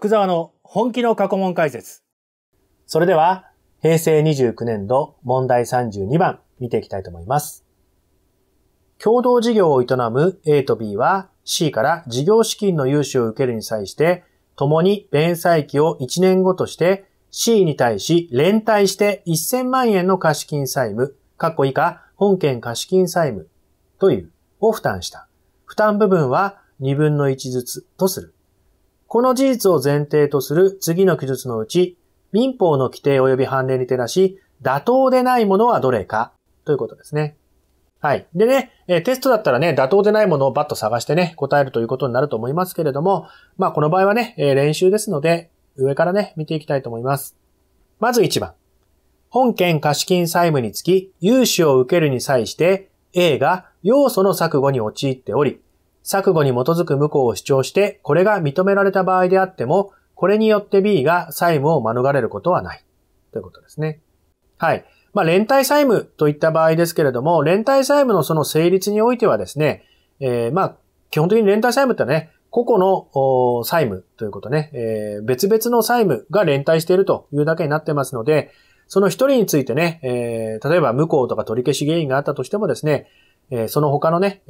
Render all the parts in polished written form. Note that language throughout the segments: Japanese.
福沢の本気の過去問解説。それでは、平成29年度問題32番見ていきたいと思います。共同事業を営む A と B は C から事業資金の融資を受けるに際して、共に弁済期を1年後として、C に対し連帯して1000万円の貸金債務、以下本件貸金債務というを負担した。負担部分は2分の1ずつとする。この事実を前提とする次の記述のうち、民法の規定及び判例に照らし、妥当でないものはどれかということですね。はい。でね、テストだったらね、妥当でないものをバッと探してね、答えるということになると思いますけれども、まあこの場合はね、練習ですので、上からね、見ていきたいと思います。まず1番。本件貸金債務につき、融資を受けるに際して、A が要素の錯誤に陥っており、錯誤に基づく無効を主張して、これが認められた場合であっても、これによって B が債務を免れることはない。ということですね。はい。まあ、連帯債務といった場合ですけれども、連帯債務のその成立においてはですね、まあ、基本的に連帯債務ってね、個々の債務ということね、別々の債務が連帯しているというだけになってますので、その一人についてね、例えば無効とか取り消し原因があったとしてもですね、その他のね、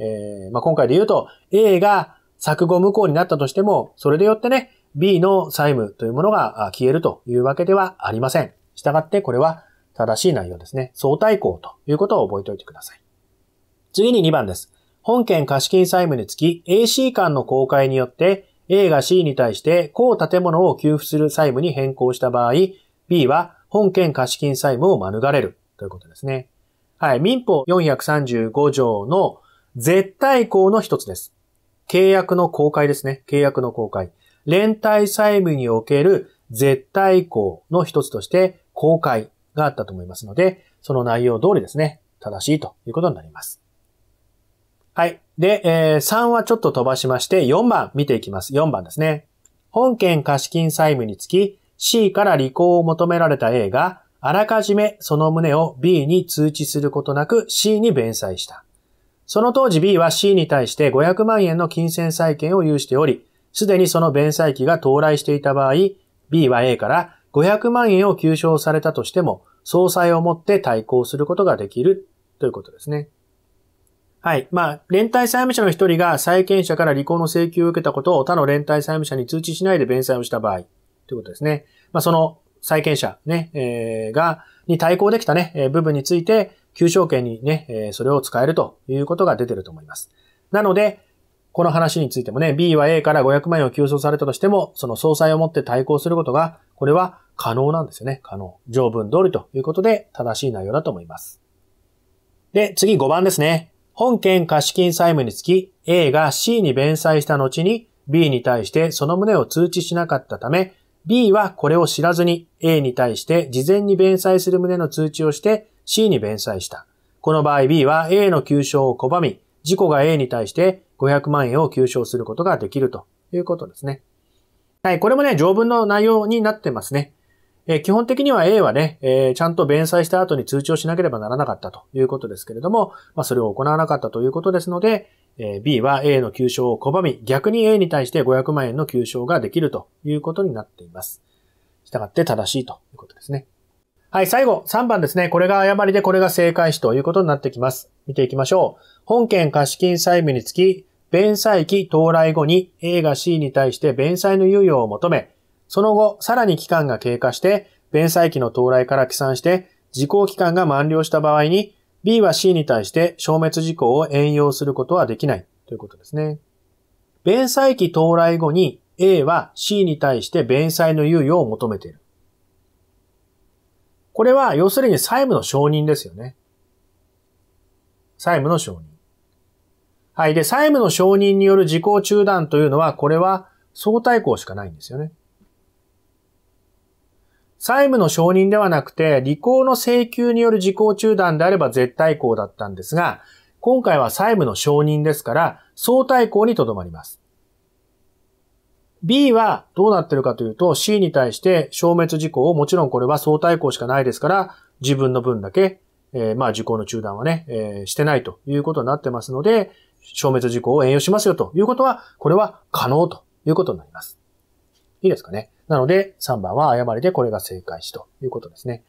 まあ、今回で言うと A が錯誤無効になったとしても、それでよってね、B の債務というものが消えるというわけではありません。したがってこれは正しい内容ですね。相対項ということを覚えておいてください。次に2番です。本件貸金債務につき AC 間の公開によって A が C に対して公建物を給付する債務に変更した場合、B は本件貸金債務を免れるということですね。はい。民法435条の絶対項の一つです。契約の公開ですね。契約の公開。連帯債務における絶対項の一つとして公開があったと思いますので、その内容通りですね、正しいということになります。はい。で、3はちょっと飛ばしまして、4番見ていきます。4番ですね。本件貸金債務につき、C から履行を求められた A が、あらかじめその旨を B に通知することなく C に弁済した。その当時 B は C に対して500万円の金銭債権を有しており、すでにその弁済期が到来していた場合、B は A から500万円を求償されたとしても、相殺をもって対抗することができるということですね。はい。まあ、連帯債務者の一人が債権者から履行の請求を受けたことを他の連帯債務者に通知しないで弁済をした場合、ということですね。まあ、その債権者ね、に対抗できたね、部分について、求償権にね、それを使えるということが出てると思います。なので、この話についてもね、B は A から500万円を求償されたとしても、その相殺をもって対抗することが、これは可能なんですよね。可能。条文通りということで、正しい内容だと思います。で、次5番ですね。本件貸金債務につき A が C に弁済した後に B に対してその旨を通知しなかったため B はこれを知らずに A に対して事前に弁済する旨の通知をして C に弁済した。この場合 B は A の求償を拒み、自己が A に対して500万円を求償することができるということですね。はい、これもね、条文の内容になってますね。基本的には A はね、ちゃんと弁済した後に通知をしなければならなかったということですけれども、まあ、それを行わなかったということですので、B は A の求償を拒み、逆に A に対して500万円の求償ができるということになっています。したがって正しいということですね。はい、最後、3番ですね。これが誤りでこれが正解詞ということになってきます。見ていきましょう。本件貸金債務につき、弁済期到来後に A が C に対して弁済の猶予を求め、その後、さらに期間が経過して、弁済期の到来から起算して、時効期間が満了した場合に、B は C に対して消滅時効を援用することはできないということですね。弁済期到来後に A は C に対して弁済の猶予を求めている。これは、要するに債務の承認ですよね。債務の承認。はい。で、債務の承認による時効中断というのは、これは相対項しかないんですよね。債務の承認ではなくて、履行の請求による時効中断であれば絶対項だったんですが、今回は債務の承認ですから、相対項にとどまります。B はどうなってるかというと、C に対して消滅時効をもちろんこれは相対項しかないですから、自分の分だけ、まあ時効の中断はね、してないということになってますので、消滅時効を援用しますよということは、これは可能ということになります。いいですかね。なので、3番は誤りでこれが正解詞ということですね。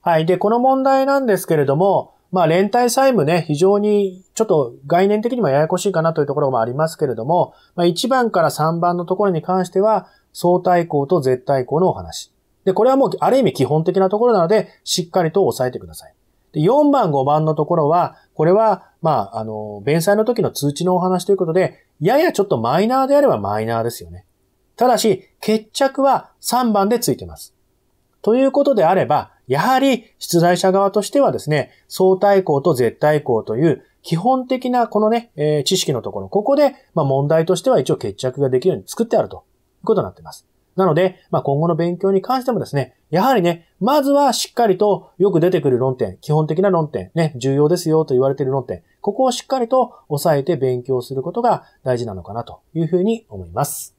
はい。で、この問題なんですけれども、まあ、連帯債務ね、非常にちょっと概念的にもややこしいかなというところもありますけれども、まあ、1番から3番のところに関しては、相対項と絶対項のお話。で、これはもうある意味基本的なところなので、しっかりと押さえてください。で、4番、5番のところは、これは、まあ、弁済の時の通知のお話ということで、ややちょっとマイナーであればマイナーですよね。ただし、決着は3番でついてます。ということであれば、やはり出題者側としてはですね、相対項と絶対項という基本的なこのね、知識のところ、ここで、まあ、問題としては一応決着ができるように作ってあるということになっています。なので、まあ、今後の勉強に関してもですね、やはりね、まずはしっかりとよく出てくる論点、基本的な論点、ね、重要ですよと言われている論点、ここをしっかりと押さえて勉強することが大事なのかなというふうに思います。